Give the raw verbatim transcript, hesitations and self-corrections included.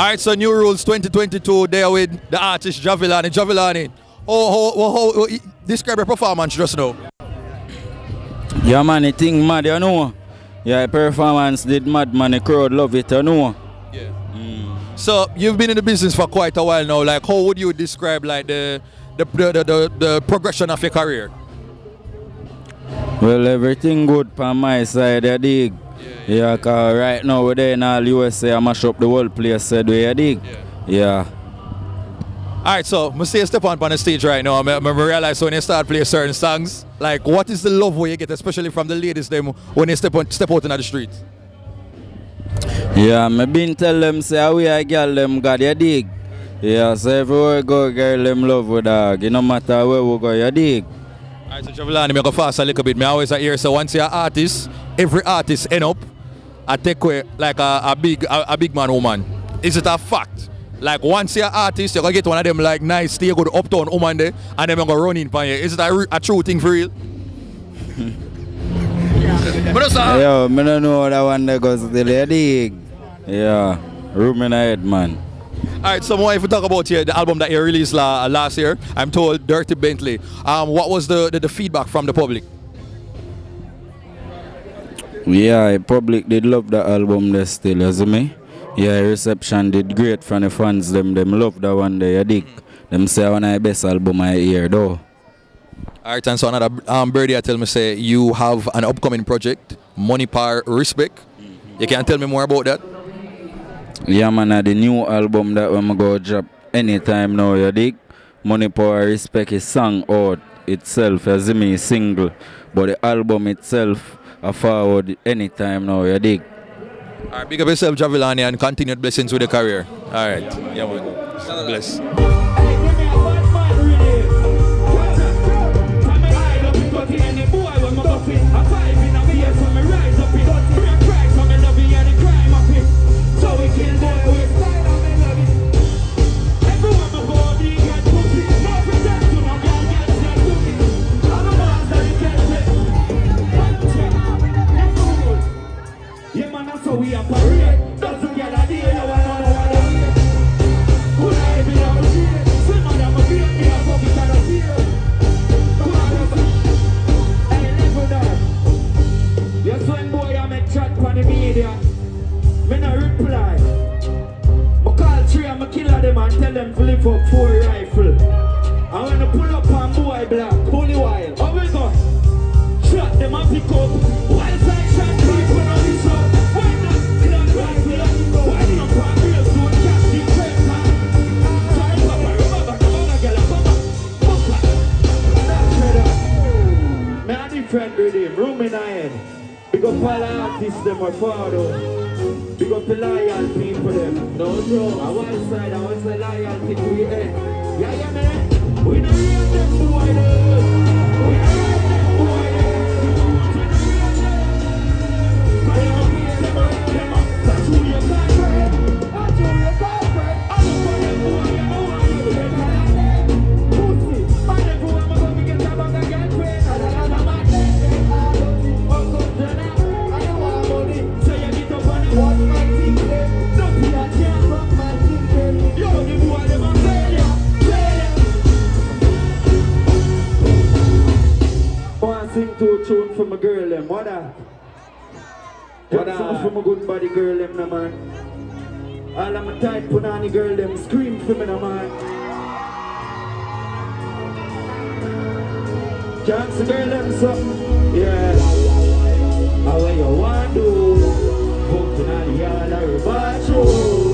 Alright, so New Rules twenty twenty-two, there with the artist Jahvillani. Jahvillani, oh, oh, oh, oh, describe your performance just now. Yeah man, the thing mad, you know. Yeah, performance did mad man, the crowd love it, you know. Yeah. Mm. So you've been in the business for quite a while now. Like, how would you describe like the the the, the, the, the progression of your career? Well, everything good from my side, I dig. Yeah, because yeah, right now we're there in all U S A, I mash up the whole place, said we I dig. Yeah. yeah. Alright, so I'm going to step on the stage right now. I realize when you start playing certain songs, like what is the love where you get, especially from the ladies them when they step on step out into the street? Yeah, I've been tell them say how we a girl them got you dig. Yeah, so everywhere we go, girl them love with dog. It no matter where we go, you dig. Alright, so Jahvillani, I go fast a little bit. I always hear so once you're an artist, every artist end up I take away like a, a big a, a big man woman. Is it a fact? Like once you're an artist, you're gonna get one of them like nice stay good uptown woman there and then you're gonna run in for you. Is it a, a true thing for real? Yo, I don't know that one that goes to the lady. Yeah, room in the head, man. Alright, so more if we talk about here, the album that you released la, last year, I'm told, Dirty Bentley. Um, what was the, the, the feedback from the public? Yeah, the public did love the album there still, isn't it? Yeah, reception did great from the fans. Them, them love that one there, you dig. Them say one of the best album I hear, though. Alright, and so another um, birdie, I tell me say you have an upcoming project, Money Power Respect. You can tell me more about that. Yeah, man, uh, the new album that I'm gonna drop anytime now, you dig. Money Power Respect is song out itself, as in me single, but the album itself, I forward anytime now, you dig. Alright, big up yourself, Jahvillani, and continued blessings with the career. Alright. Yeah, man. Bless. Them to live up for a rifle. I want to pull up on boy black, holy wild. How we go? Shot them and pick up. Wild side shot, people on this up. Why not? Why not? Why not? Why not? So I can't be friends, huh? Sorry, Papa, remember, come on, girl, come on. Papa, that's better. Man, I'm different with him, room in the head. Big up all artists, them are father. Big up the loyal people them. No joke. I want side, I want the loyal people we end. Yeah, yeah, man. We don't real them boy them. We don't real them boy them. We don't real them. I don't real them boy them. That's who you got, friend. That's who you got, friend. I don't want them boy them. I want you to get out of them. Pussy. I don't know I'm going to get out of that girlfriend. I don't know my name. I don't know. I don't know. I don't want money. So you get up on the water. Two tune from a girl them, what that? What that? Song from a good body girl them, no man. All of my tight punani girl them, scream for me, no man. Chance the girl them something, yeah. How you want to do? Fuck punani all over you.